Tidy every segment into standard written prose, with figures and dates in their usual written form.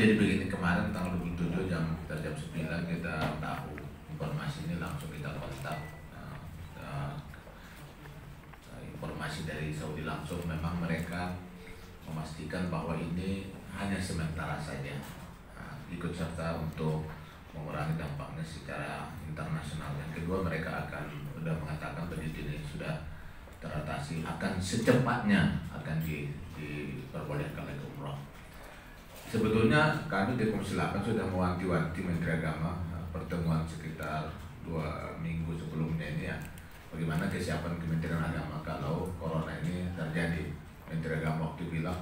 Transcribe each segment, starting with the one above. Jadi begini, kemarin tanggal 27 jam 9 kita tahu informasi ini, langsung kita kontak. Nah, informasi dari Saudi langsung, memang mereka memastikan bahwa ini hanya sementara saja, ikut serta untuk mengurangi dampaknya secara internasional. Yang kedua, mereka sudah mengatakan penelitian ini sudah teratasi, akan secepatnya akan diperbolehkan lagi umroh. Sebetulnya kami di Komisi 8 sudah mewanti-wanti Menteri Agama pertemuan sekitar 2 minggu sebelumnya ini, ya, bagaimana kesiapan Kementerian Agama kalau Corona ini terjadi. Menteri Agama waktu bilang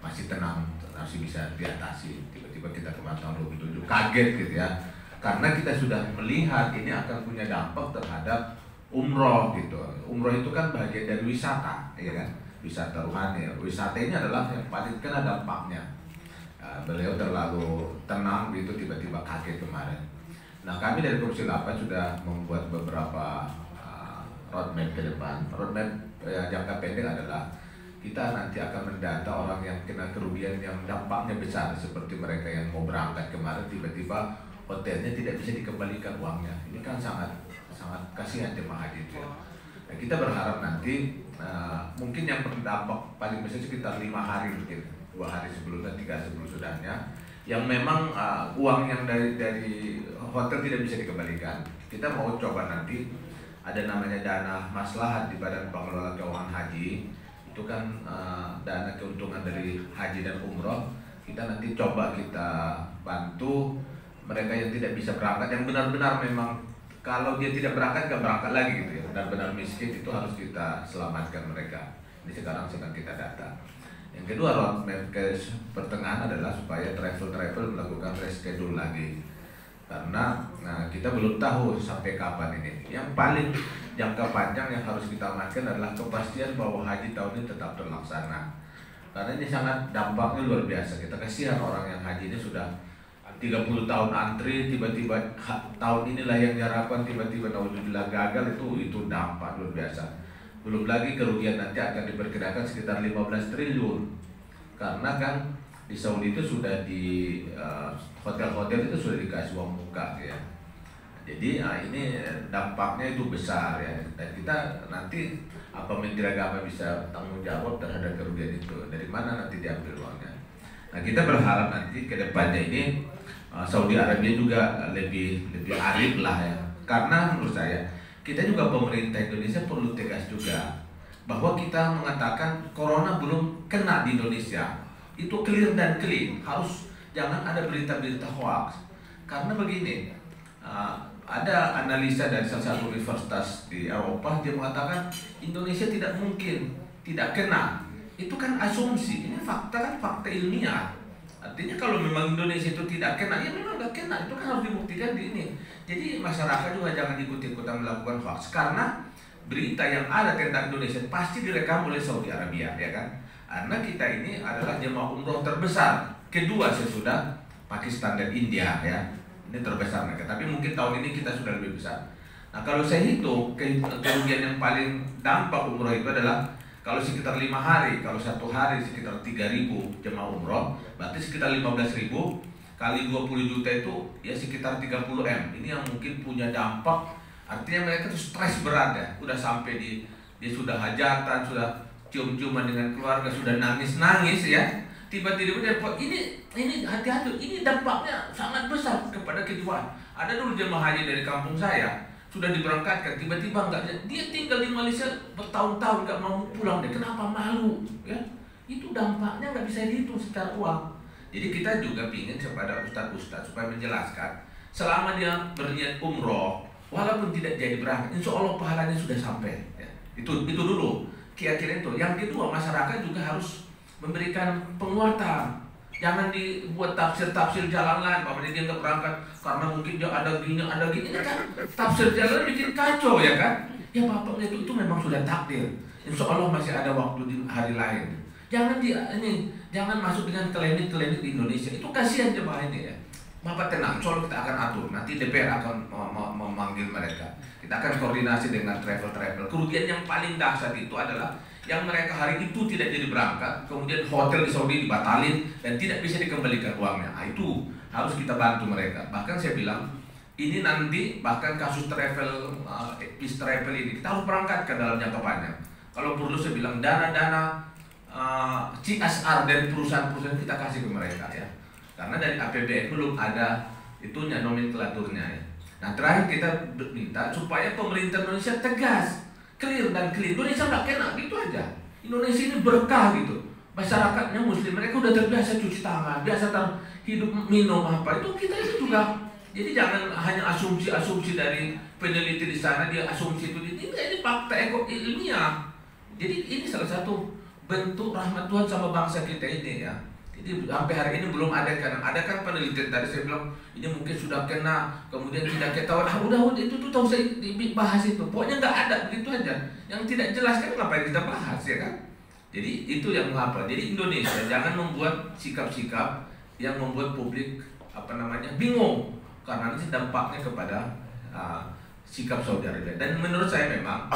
masih tenang, masih bisa diatasi. Tiba-tiba kita kemarin tahun 2007 kaget gitu ya, karena kita sudah melihat ini akan punya dampak terhadap umroh gitu. Umroh itu kan bagian dari wisata, ya kan, wisata rohani. Wisata ini adalah yang paling kena dampaknya. Beliau terlalu tenang gitu, tiba-tiba kaget kemarin. Nah, kami dari Komisi 8 sudah membuat beberapa roadmap ke depan. Roadmap jangka pendek adalah kita nanti akan mendata orang yang kena kerugian yang dampaknya besar, seperti mereka yang mau berangkat kemarin tiba-tiba hotelnya tidak bisa dikembalikan uangnya. Ini kan sangat kasihan jemaah haji itu, ya. Nah, kita berharap nanti mungkin yang berdampak paling besar sekitar 5 hari mungkin. 2 hari sebelumnya, 3 sebelum sudahnya, yang memang uang yang dari hotel tidak bisa dikembalikan. Kita mau coba nanti ada namanya dana maslahat di Badan Pengelola Keuangan Haji. Itu kan dana keuntungan dari haji dan umroh. Kita nanti coba kita bantu mereka yang tidak bisa berangkat, yang benar-benar memang kalau dia tidak berangkat, nggak berangkat lagi gitu ya. Benar-benar miskin, itu harus kita selamatkan mereka. Ini sekarang sedang kita data. Yang kedua, roadmap ke pertengahan adalah supaya travel-travel melakukan reschedule lagi, karena kita belum tahu sampai kapan ini. Yang paling jangka panjang yang harus kita amankan adalah kepastian bahwa haji tahun ini tetap terlaksana, karena ini sangat dampaknya luar biasa. Kita kasihan orang yang haji ini sudah 30 tahun antri, tiba-tiba tahun inilah yang diharapkan, tiba-tiba naudzubillah gagal. Itu dampak luar biasa. Belum lagi kerugian nanti akan diperkirakan sekitar 15 triliun. Karena kan di Saudi itu sudah di hotel-hotel itu sudah dikasih uang muka ya. Jadi ini dampaknya itu besar ya. Dan kita nanti apa Menteri Agama bisa tanggung jawab terhadap kerugian itu? Dari mana nanti diambil uangnya? Nah, kita berharap nanti ke depannya ini Saudi Arabia juga lebih arif lah ya. Karena menurut saya kita juga pemerintah Indonesia perlu tegas juga bahwa kita mengatakan corona belum kena di Indonesia itu clear dan clean, harus jangan ada berita-berita hoax. Karena begini, ada analisa dari salah satu universitas di Eropa, dia mengatakan Indonesia tidak mungkin tidak kena. Itu kan asumsi, ini fakta kan, fakta ilmiah. Artinya kalau memang Indonesia itu tidak kena, ya memang nggak kena, itu kan harus dibuktikan di ini. Jadi masyarakat juga jangan ikut-ikutan melakukan hoax, karena berita yang ada tentang Indonesia pasti direkam oleh Saudi Arabia, ya kan? Karena kita ini adalah jemaah umroh terbesar, kedua sesudah Pakistan dan India, ya. Ini terbesar mereka, tapi mungkin tahun ini kita sudah lebih besar. Nah, kalau saya hitung, kerugian yang paling dampak umroh itu adalah kalau sekitar 5 hari, kalau 1 hari sekitar 3.000 jemaah umroh, berarti sekitar 15.000 kali 20 juta itu ya sekitar 30 M. Ini yang mungkin punya dampak, artinya mereka tuh stres berat ya, udah sampai dia sudah hajatan, sudah cium-ciuman dengan keluarga, sudah nangis-nangis ya. Tiba-tiba dia ini hati-hati, ini dampaknya sangat besar kepada kejiwaan. Ada dulu jemaah haji dari kampung saya, sudah diberangkatkan, tiba-tiba enggak, dia tinggal di Malaysia bertahun-tahun enggak mau pulang, dia kenapa malu ya? Itu dampaknya nggak bisa dihitung secara uang. Jadi kita juga ingin kepada ustadz-ustadz supaya menjelaskan, selama dia berniat umroh walaupun tidak jadi berangkat, insya Allah pahalanya sudah sampai ya. Itu dulu kira-kira itu. Yang kedua, masyarakat juga harus memberikan penguatan. Jangan dibuat tafsir-tafsir jalan lain, bahwa dia nggak berangkat karena mungkin dia ada gini, ini kan tafsir jalan bikin kacau ya kan? Ya bapak itu memang sudah takdir. Insya Allah masih ada waktu di hari lain. Jangan masuk dengan klinik-klinik di Indonesia. Itu kasihan jemaah ini ya. Bapak tenang, soal kita akan atur. Nanti DPR akan memanggil mereka. Kita Kita akan koordinasi dengan travel-travel. Kerugian yang paling dahsyat itu adalah yang mereka hari itu tidak jadi berangkat, kemudian hotel di Saudi dibatalin dan tidak bisa dikembalikan uangnya. Nah, itu harus kita bantu mereka. Bahkan saya bilang, ini nanti bahkan kasus travel ini kita harus berangkatkan dalam jangka panjang. Kalau perlu saya bilang dana-dana CSR dan perusahaan-perusahaan kita kasih ke mereka ya. Karena dari APBN belum ada itunya, nomenklaturnya ya. Nah, terakhir kita minta supaya pemerintah Indonesia tegas, clear dan clear. Indonesia nggak kena, gitu aja. Indonesia ini berkah gitu. Masyarakatnya muslim, mereka udah terbiasa cuci tangan, biasa hidup minum apa. Itu kita itu juga. Jadi jangan hanya asumsi-asumsi dari peneliti di sana, dia asumsi itu. Ini fakta ilmiah. Jadi ini salah satu bentuk rahmat Tuhan sama bangsa kita ini ya. Jadi sampai hari ini belum ada, karena ada kan penelitian tadi saya bilang ini mungkin sudah kena, kemudian tidak ketahuan. Ah udah itu tuh tahu saya dibahas itu. Pokoknya nggak ada, begitu aja. Yang tidak jelas kan ngapain kita bahas ya kan? Jadi itu yang mengapa. Jadi Indonesia jangan membuat sikap-sikap yang membuat publik apa namanya bingung, karena nanti dampaknya kepada sikap Saudi Arabia. Dan menurut saya memang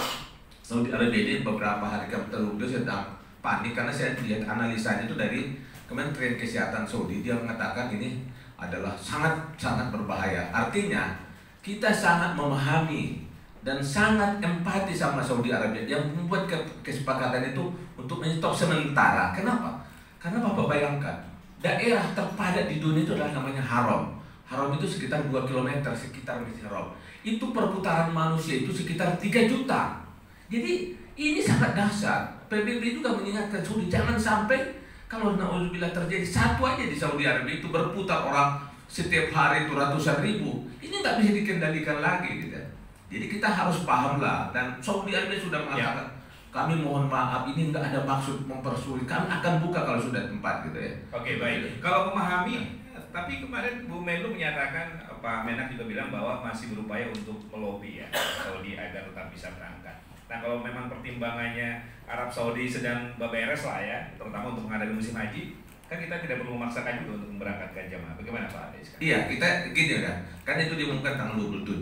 Saudi Arabia ini beberapa hari terlalu sedang panik, karena saya lihat analisanya itu dari Kementerian Kesehatan Saudi. Dia mengatakan ini adalah sangat-sangat berbahaya. Artinya kita sangat memahami dan sangat empati sama Saudi Arabia yang membuat kesepakatan itu untuk menyetop sementara. Kenapa? Karena Bapak bayangkan, daerah terpadat di dunia itu adalah namanya Haram. Haram itu sekitar 2 km sekitar Masjid Haram. Itu perputaran manusia itu sekitar 3 juta. Jadi ini sangat dahsyat. PBB juga mengingatkan Saudi, jangan sampai kalau na'udzubillah terjadi satu aja di Saudi Arabia itu berputar orang setiap hari itu ratusan ribu. Ini nggak bisa dikendalikan lagi gitu. Jadi kita harus paham lah, dan Saudi Arabia sudah mengatakan kami mohon maaf, ini nggak ada maksud mempersulit. Kami akan buka kalau sudah tempat gitu ya. Oke, baik. Kalau memahami, tapi kemarin Bu Menlu menyatakan, Pak Menak juga bilang bahwa masih berupaya untuk melobi ya Saudi agar tetap bisa berangkat. Nah, kalau memang pertimbangannya Arab Saudi sedang beberes lah ya, terutama untuk menghadapi musim haji, kan kita tidak perlu memaksakan juga untuk memberangkatkan jamaah. Bagaimana Pak Ades? Iya, kita gini ya, kan itu diumumkan tanggal 27.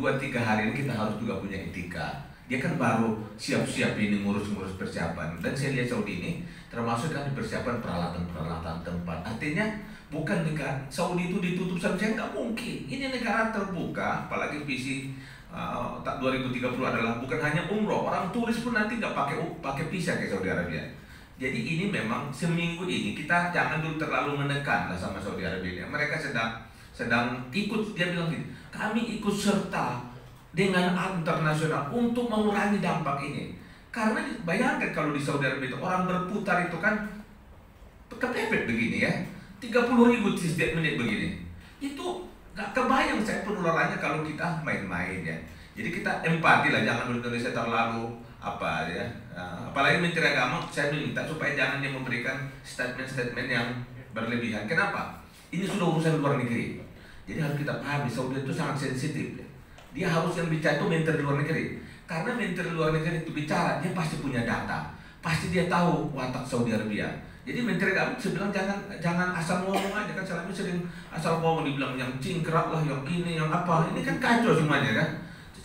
2-3 hari ini kita harus juga punya etika. Dia kan baru siap-siap ini ngurus-ngurus persiapan. Dan saya lihat Saudi ini termasuk kan persiapan peralatan-peralatan tempat. Artinya bukan negara Saudi itu ditutup saja, nggak mungkin. Ini negara terbuka, apalagi visi 2030 adalah bukan hanya umroh. Orang turis pun nanti nggak pakai visa ke Saudi Arabia. Jadi ini memang seminggu ini kita jangan dulu terlalu menekan lah sama Saudi Arabia. Mereka sedang ikut, dia bilang gini, kami ikut serta dengan internasional untuk mengurangi dampak ini. Karena bayangkan kalau di Saudi Arabia itu orang berputar itu kan kepepet begini ya, 30.000 setiap menit begini. Itu gak kebayang saya penularannya kalau kita main-main ya. Jadi kita empati lah, jangan Indonesia terlalu apa ya. Apalagi Menteri Agama saya minta supaya jangan yang memberikan statement-statement yang berlebihan. Kenapa? Ini sudah urusan luar negeri. Jadi harus kita pahami Saudi itu sangat sensitif ya. Dia harus yang bicara itu Menteri Luar Negeri. Karena Menteri Luar Negeri itu bicara, dia pasti punya data. Pasti dia tahu watak Saudi Arabia. Jadi Menteri Agama bilang jangan asal ngomong aja kan. Selama sering asal ngomong dibilang yang cingkrak lah, yang ini, yang apa. Ini kan kacau semuanya kan.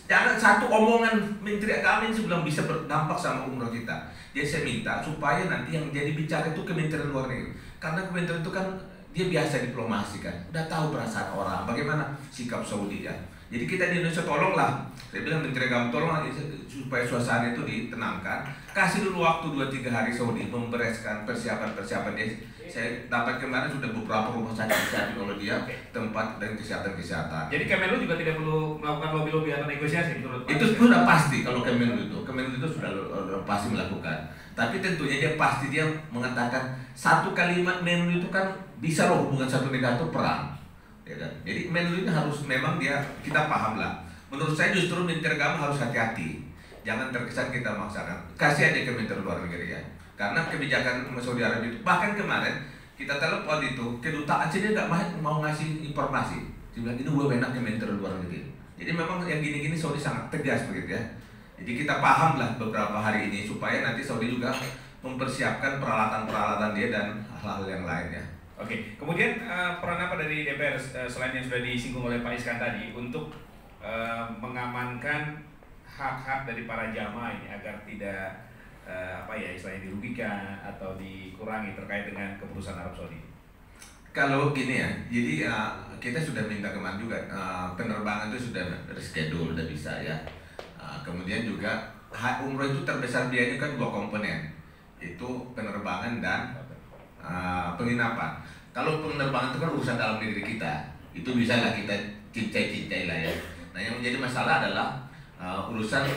Jangan satu omongan Menteri Agama yang bilang bisa berdampak sama umroh kita. Jadi saya minta supaya nanti yang jadi bicara itu Kementerian Luar Negeri. Karena Kementerian itu kan dia biasa diplomasi kan. Udah tahu perasaan orang, bagaimana sikap Saudi ya. Jadi kita di Indonesia tolonglah, saya bilang Menteri Agama tolonglah supaya suasana itu ditenangkan. Kasih dulu waktu 2-3 hari Saudi membereskan persiapan-persiapan dia. Saya dapat kemarin sudah beberapa rumah sakit kalau dia tempat dan kesehatan. Jadi Kemenlu juga tidak perlu melakukan lobby-lobby atau negosiasi menurut Pak? Itu sudah pasti kalau Kemenlu itu sudah pasti melakukan. Tapi tentunya dia pasti dia mengatakan satu kalimat Menlu itu kan bisa loh hubungan satu negara itu perang. Ya kan? Jadi Menlu ini harus memang dia kita paham lah. Menurut saya justru Menteri Agama harus hati-hati, jangan terkesan kita memaksakan. Kasih aja ke Menteri Luar Negeri ya, karena kebijakan Saudi Arabia itu bahkan kemarin kita telepon itu kedutaan sini nggak mau ngasih informasi. Dibilang ini gue enak ke Menteri Luar Negeri. Jadi memang yang gini-gini Saudi sangat tegas begitu ya. Jadi kita paham lah beberapa hari ini supaya nanti Saudi juga mempersiapkan peralatan-peralatan dia dan hal-hal yang lainnya. Oke, kemudian peran apa dari DPR selain yang sudah disinggung oleh Pak Iskan tadi untuk mengamankan hak-hak dari para jamaah ini agar tidak istilahnya dirugikan atau dikurangi terkait dengan keputusan Arab Saudi. Kalau gini ya, jadi kita sudah minta kemarin juga penerbangan itu sudah reschedule, sudah bisa ya. Kemudian juga umroh itu terbesar biayanya kan dua komponen, itu penerbangan dan penginapan. Kalau penerbangan itu kan urusan dalam negeri kita, itu bisa lah kita cincai-cincai lah ya. Nah yang menjadi masalah adalah urusan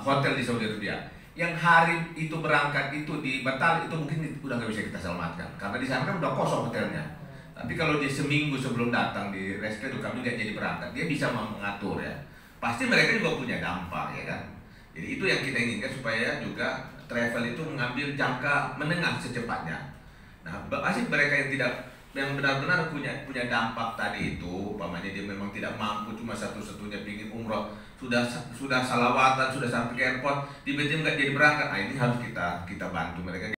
hotel di Saudi Arabia. Yang hari itu berangkat itu dibatal, itu mungkin udah nggak bisa kita selamatkan karena di sana kan udah kosong hotelnya. Tapi kalau dia seminggu sebelum datang di reschedule, kami nggak jadi berangkat, dia bisa mengatur ya. Pasti mereka juga punya dampak ya kan. Jadi itu yang kita inginkan supaya juga travel itu mengambil jangka menengah secepatnya. Nah pasti mereka yang tidak, yang benar-benar punya dampak tadi itu, umpamanya dia memang tidak mampu, cuma satu-satunya pingin umroh, sudah salawatan, sudah sampai ke airport, tiba-tiba nggak jadi berangkat. Nah ini harus kita bantu mereka.